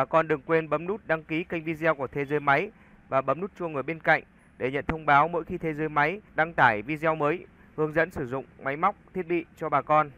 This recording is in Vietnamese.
Bà con đừng quên bấm nút đăng ký kênh video của Thế Giới Máy và bấm nút chuông ở bên cạnh để nhận thông báo mỗi khi Thế Giới Máy đăng tải video mới hướng dẫn sử dụng máy móc, thiết bị cho bà con.